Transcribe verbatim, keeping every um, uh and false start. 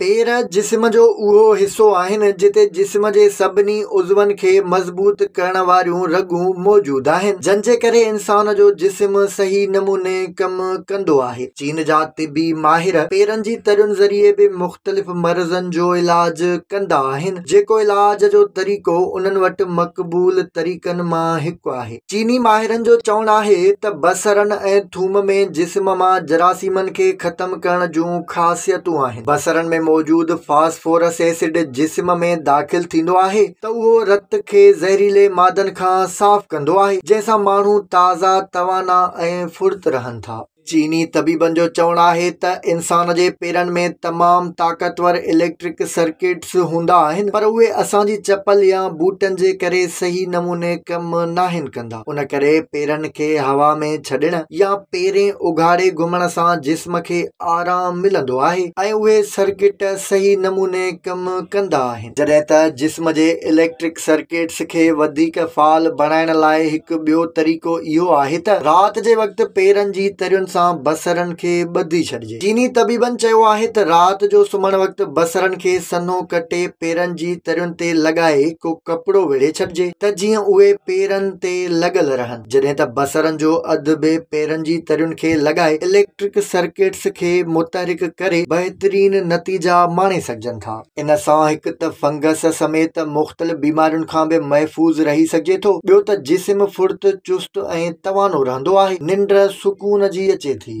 तेरह जिस्म जो उहो हिस्सो आहिनि जिते जिस्म जे सभिनी उज़वनि खे मज़बूत करण वारियूं रगूं मौजूदु आहिनि, जंहिंजे करे इंसान जो जिस्म सही नमूने कम कंदो आहे। चीन जा तिबी माहिर पेरनि जी तरियुनि ज़रिए बि मुख़्तलिफ़ मर्ज़नि जो इलाज कंदा आहिनि, जेको इलाज जो तरीक़ो उन्हनि वटि मक़बूल तरीक़नि मां हिकु आहे। चीनी माहिरनि जो चवणु आहे त बसरनि ऐं थूम में जिस्म मां जरासीमनि खे ख़तमु करण जूं ख़ासियतूं आहिनि। बसरनि में मौजूद फास्फोरस एसिड जिस्म में दाखिल थींदो आहे त उहो रत खे ज़हरीले मादन खां साफ़ कंदो आहे, जंहिंसां माण्हू ताज़ा, तवाना ऐं फुर्त रहनि था। चीनी तबीबन जो चवणु आहे त इंसान जे पेरनि में तमामु ताक़तवर इलेक्ट्रिक सर्किट्स हूंदा आहिनि, पर उहे असांजी चपल या बूटनि जे करे सही नमूने कमु नाहिनि कंदा। उन करे पेरनि खे हवा में छॾण या पेरें उघाड़े घुमण सां जिस्म खे आराम मिलंदो आहे ऐं उहे सर्किट सही नमूने कमु कंदा आहिनि। जॾहिं त जिस्म जे इलेक्ट्रिक सर्किट्स खे वधीक फाल बणाइण लाइ हिकु ॿियो तरीक़ो इहो आहे त राति जे वक़्तु पेरनि जी तरियुनि बसरन के बधी छड़जे। चीनी तबीबन चयो आहे त रात जो सुम्हण वक्त बसरन के सन्हो कटे पेरन जी तरियुन ते लगाए को कपड़ो वेड़े छड़जे त जीअं उहे पेरन ते लगल रहन। जॾहिं त बसरन जो अध बे पेरन जी तरियुन के लगाए इलेक्ट्रिक सर्किट्स के मुतहरिक करे बेहतरीन नतीजा माणे सकजन था। इन सां हिकु त फंगस समेत मुख़्तलिफ़ बीमारियुनि खां बि महफूज़ रही सघे थो, ॿियो त जिस्म फुर्त, चुस्त ऐं तवानो रहंदो आहे, निंड सुकून जी थी।